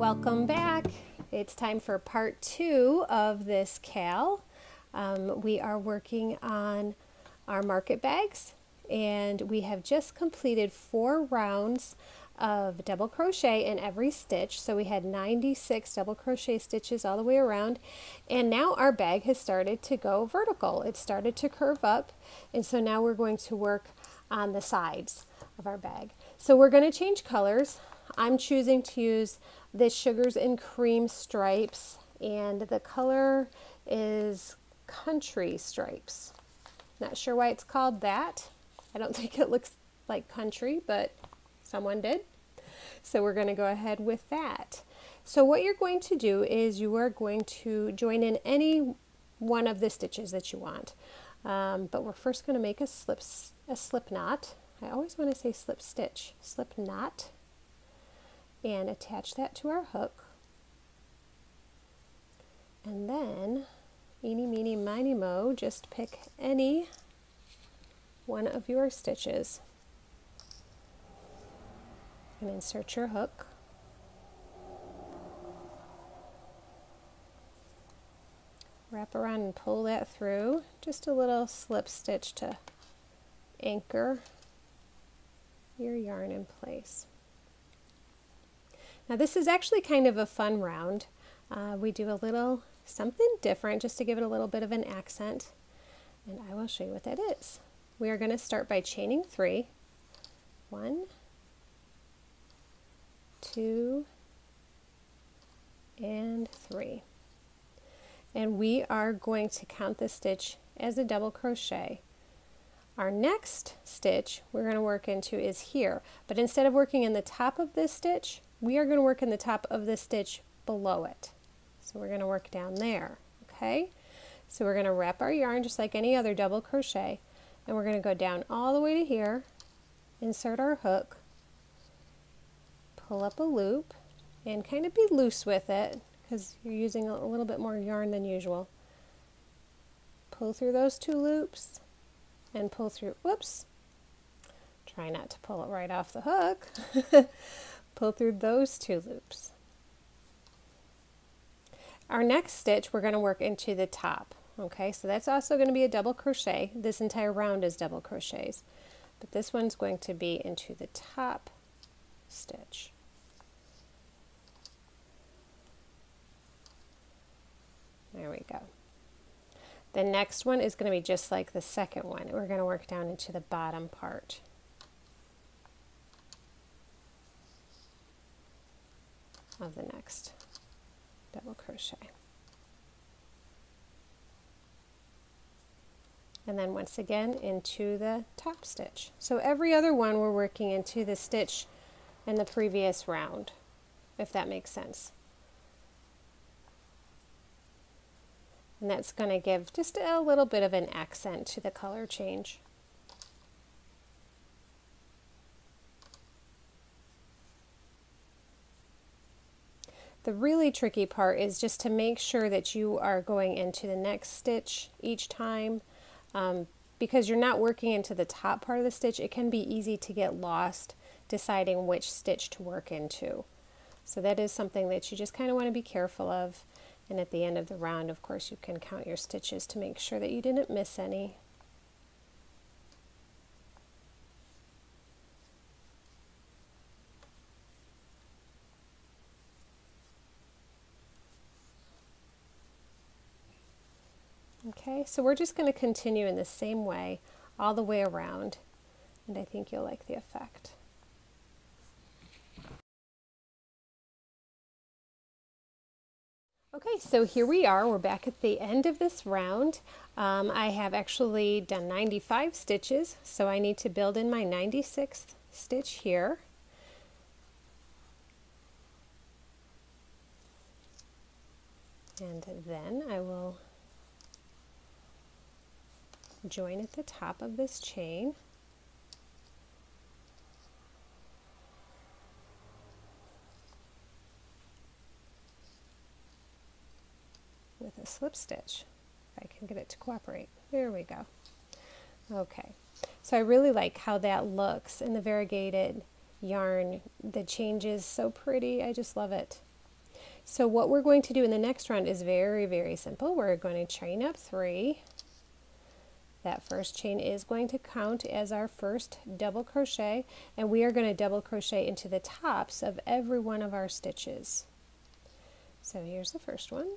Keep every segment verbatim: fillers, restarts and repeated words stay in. Welcome back. It's time for part two of this C A L. Um, we are working on our market bags, and we have just completed four rounds of double crochet in every stitch. So we had ninety-six double crochet stitches all the way around, and now our bag has started to go vertical. It started to curve up, and so now we're going to work on the sides of our bag. So we're going to change colors. I'm choosing to use this Sugars and Cream Stripes, and the color is Country Stripes. Not sure why it's called that. I don't think it looks like country, but someone did. So we're going to go ahead with that. So what you're going to do is you are going to join in any one of the stitches that you want. Um, but we're first going to make a slip, a slip knot. I always want to say slip stitch, slip knot, and attach that to our hook. And then, eeny, meeny, miny, moe, just pick any one of your stitches and insert your hook. Wrap around and pull that through. Just a little slip stitch to anchor your yarn in place. Now this is actually kind of a fun round. Uh, we do a little something different just to give it a little bit of an accent, and I will show you what that is. We are going to start by chaining three. One, two, and three. And we are going to count this stitch as a double crochet. Our next stitch we're going to work into is here, but instead of working in the top of this stitch, we are going to work in the top of the stitch below it. So we're going to work down there, okay? So we're going to wrap our yarn just like any other double crochet, and we're going to go down all the way to here, insert our hook, pull up a loop, and kind of be loose with it because you're using a little bit more yarn than usual. Pull through those two loops and pull through, whoops, try not to pull it right off the hook. Pull through those two loops. Our next stitch we're going to work into the top, okay? So that's also going to be a double crochet. This entire round is double crochets, but this one's going to be into the top stitch. There we go. The next one is going to be just like the second one. We're going to work down into the bottom part. Of the next double crochet. And then once again into the top stitch. So every other one we're working into the stitch in the previous round, if that makes sense. And that's going to give just a little bit of an accent to the color change. The really tricky part is just to make sure that you are going into the next stitch each time, um, because you're not working into the top part of the stitch. It can be easy to get lost deciding which stitch to work into. So that is something that you just kind of want to be careful of. And at the end of the round, of course, you can count your stitches to make sure that you didn't miss any. Okay, so we're just going to continue in the same way all the way around, and I think you'll like the effect. Okay, so here we are. We're back at the end of this round. Um, I have actually done ninety-five stitches, so I need to build in my ninety-sixth stitch here. And then I will join at the top of this chain. With a slip stitch, if I can get it to cooperate. There we go. Okay, so I really like how that looks, and the variegated yarn, the change is so pretty. I just love it. So what we're going to do in the next round is very, very simple. We're going to chain up three. That first chain is going to count as our first double crochet, and we are going to double crochet into the tops of every one of our stitches. So here's the first one.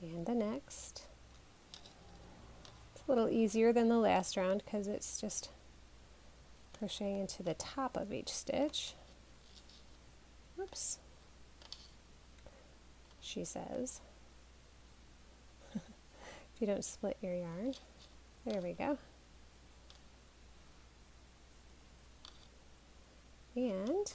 And the next. It's a little easier than the last round because it's just crocheting into the top of each stitch. Oops. She says. If you don't split your yarn. There we go. And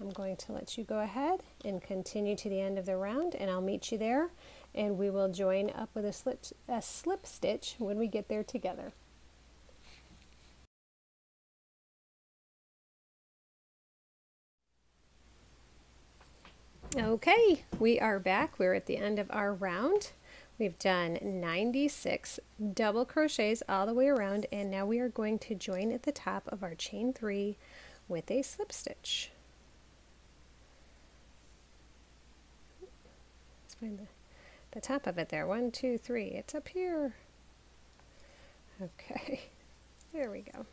I'm going to let you go ahead and continue to the end of the round, and I'll meet you there, and we will join up with a slip, a slip stitch when we get there together. Okay, we are back. We're at the end of our round. We've done ninety-six double crochets all the way around, and now we are going to join at the top of our chain three with a slip stitch. Let's find the, the top of it there. One, two, three. It's up here. Okay, there we go.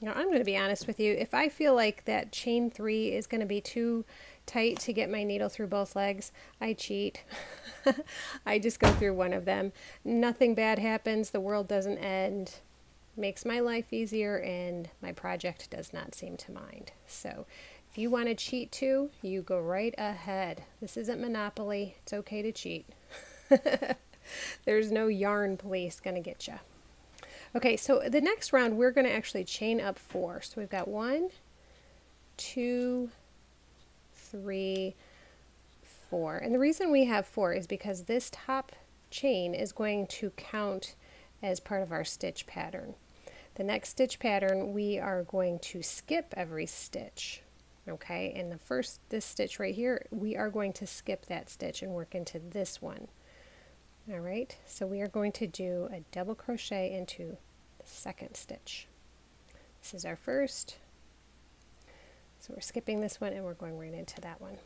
Now, I'm going to be honest with you, if I feel like that chain three is going to be too tight to get my needle through both legs, I cheat. I just go through one of them. Nothing bad happens, the world doesn't end. Makes my life easier, and my project does not seem to mind. So if you want to cheat too, you go right ahead. This isn't Monopoly. It's okay to cheat. There's no yarn police going to get you. Okay, so the next round we're going to actually chain up four. So we've got one, two, three, four. And the reason we have four is because this top chain is going to count as part of our stitch pattern. The next stitch pattern, we are going to skip every stitch. Okay, and the first, this stitch right here, we are going to skip that stitch and work into this one. All right, so we are going to do a double crochet into the second stitch. This is our first. So we're skipping this one and we're going right into that one.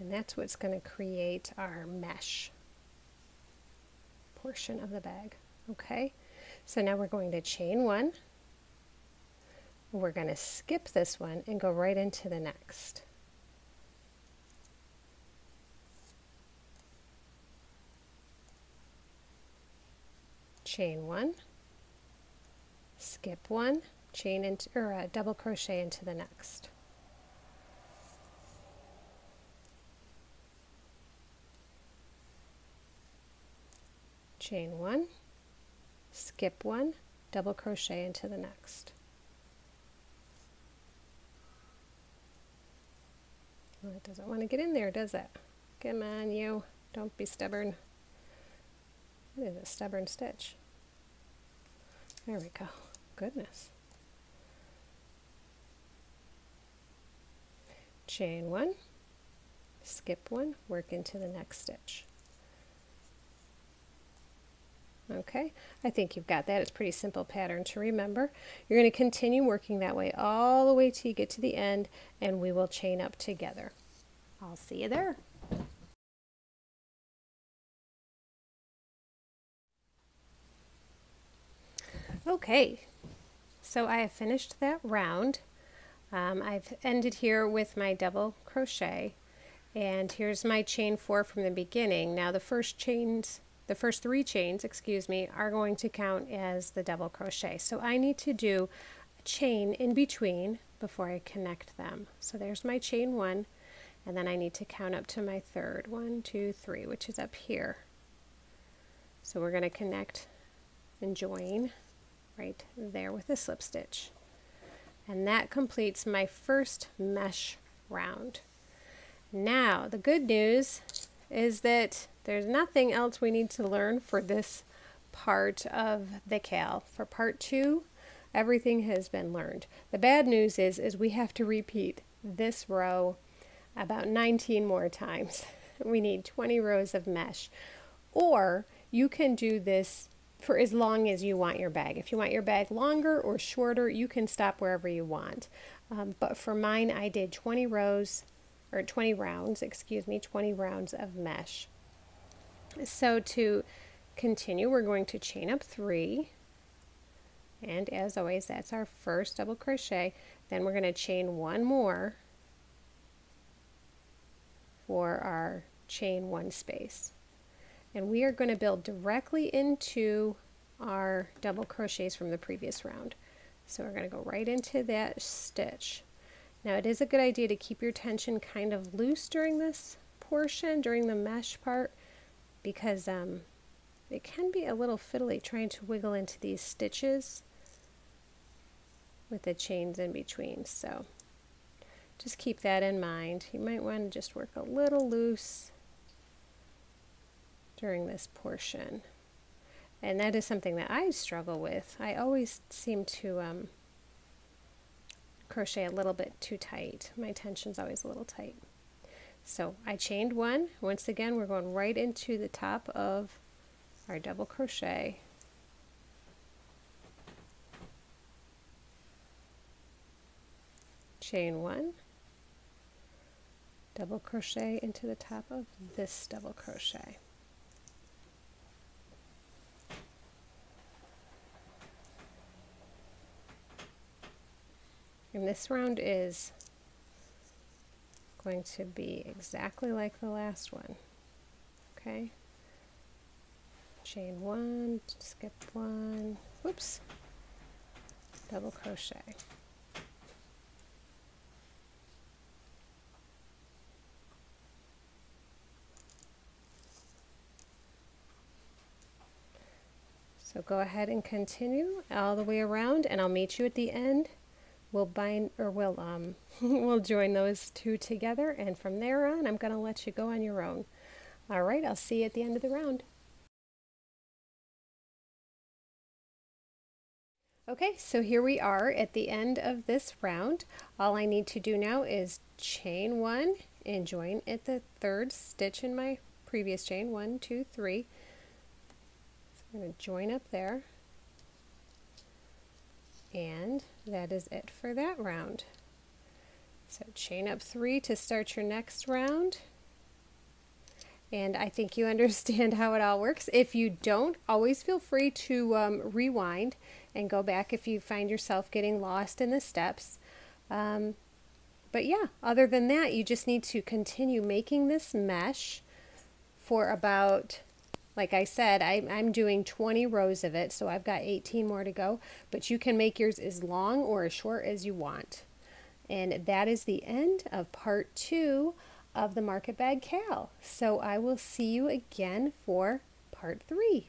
And that's what's going to create our mesh portion of the bag. Okay, so now we're going to chain one. We're going to skip this one and go right into the next. Chain one, skip one, chain into, or uh, double crochet into the next. Chain one, skip one, double crochet into the next. Well, it doesn't want to get in there, does it? Come on, you. Don't be stubborn. It is a stubborn stitch. There we go. Goodness. Chain one, skip one, work into the next stitch. Okay, I think you've got that. It's a pretty simple pattern to remember. You're going to continue working that way all the way till you get to the end, and we will chain up together. I'll see you there. Okay, so I have finished that round. Um, I've ended here with my double crochet, and here's my chain four from the beginning. Now the first chains The first three chains, excuse me, are going to count as the double crochet. So I need to do a chain in between before I connect them. So there's my chain one, and then I need to count up to my third. One, two, three, which is up here. So we're going to connect and join right there with a slip stitch. And that completes my first mesh round. Now, the good news is that there's nothing else we need to learn for this part of the C A L. For part two, everything has been learned. The bad news is, is we have to repeat this row about nineteen more times. we need twenty rows of mesh. Or you can do this for as long as you want your bag. If you want your bag longer or shorter, you can stop wherever you want. Um, but for mine, I did twenty rows, or twenty rounds, excuse me, twenty rounds of mesh. So to continue, we're going to chain up three, and as always, that's our first double crochet. Then we're going to chain one more for our chain one space. And we are going to build directly into our double crochets from the previous round. So we're going to go right into that stitch. Now it is a good idea to keep your tension kind of loose during this portion, during the mesh part, because um, it can be a little fiddly trying to wiggle into these stitches with the chains in between. So just keep that in mind. You might want to just work a little loose during this portion. And that is something that I struggle with. I always seem to um, crochet a little bit too tight. My tension's always a little tight. So I chained one. Once again, we're going right into the top of our double crochet. Chain one, double crochet into the top of this double crochet. And this round is going to be exactly like the last one. Okay. Chain one, skip one, whoops, double crochet. So go ahead and continue all the way around, and I'll meet you at the end. We'll bind, or we'll um we'll join those two together, and from there on I'm going to let you go on your own. All right, I'll see you at the end of the round. Okay, so here we are at the end of this round. All I need to do now is chain one and join at the third stitch in my previous chain. One, two, three. So I'm going to join up there. And that is it for that round. So chain up three to start your next round. And I think you understand how it all works. If you don't, always feel free to um, rewind and go back if you find yourself getting lost in the steps. Um, but yeah, other than that, you just need to continue making this mesh for about, like I said, I, I'm doing twenty rows of it, so I've got eighteen more to go, but you can make yours as long or as short as you want. And that is the end of part two of the Market Bag C A L. So I will see you again for part three.